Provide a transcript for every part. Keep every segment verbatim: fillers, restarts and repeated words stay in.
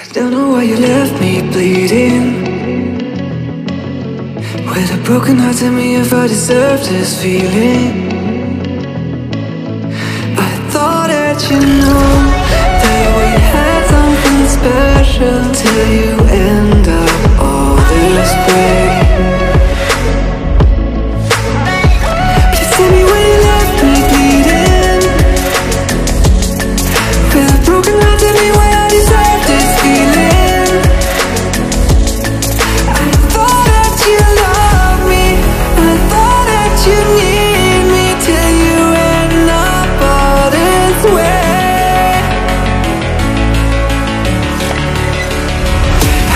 I don't know why you left me bleeding, with a broken heart. Tell me if I deserve this feeling. I thought that you knew that we had something special till you end up all this way. Please tell me why you left me bleeding, with a broken heart. Tell me why I deserve this feeling. I thought that you loved me, I thought that you need me till you end up all this way.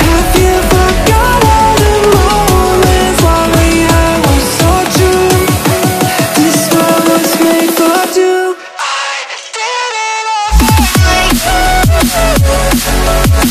Have you forgot all the moments while we had was so true? This world was made for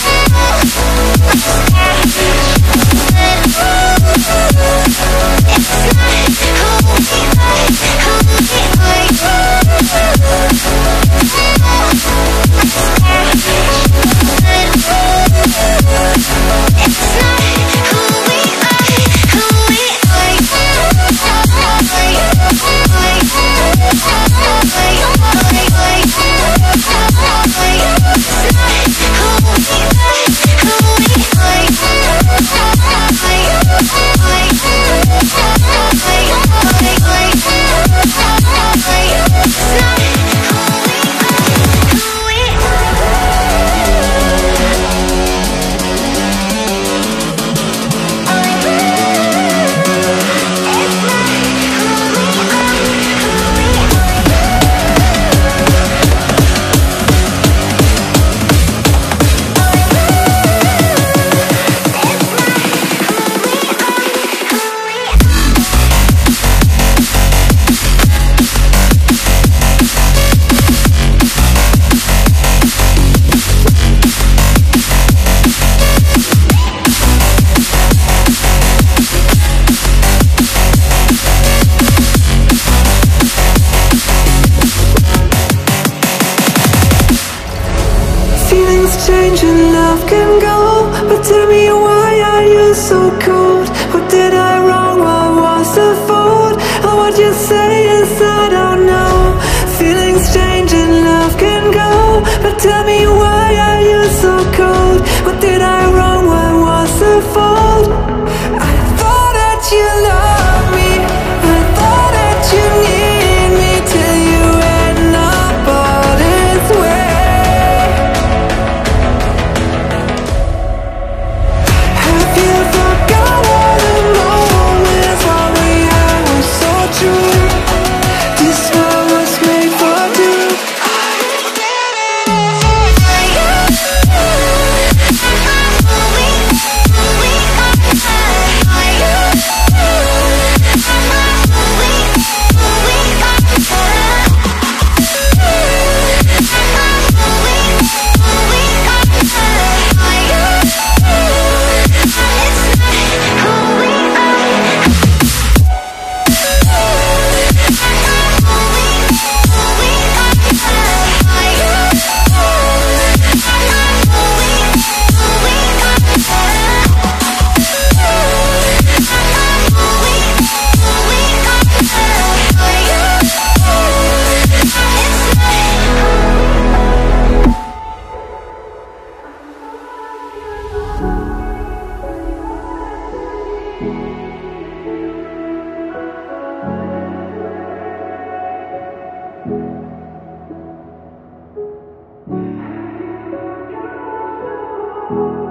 two. I did it change and love can go, but tell me why are you so cold? What did I wrong? What was the fault? And what you say is I don't know. Feelings change and love can go, but tell me why are you so cold? What did I wrong? What was the fault? I thought that you loved me, I thought that you need me till you end up all this way. Have you forgot all the moments while we had was so true? This world was made for two. Thank you.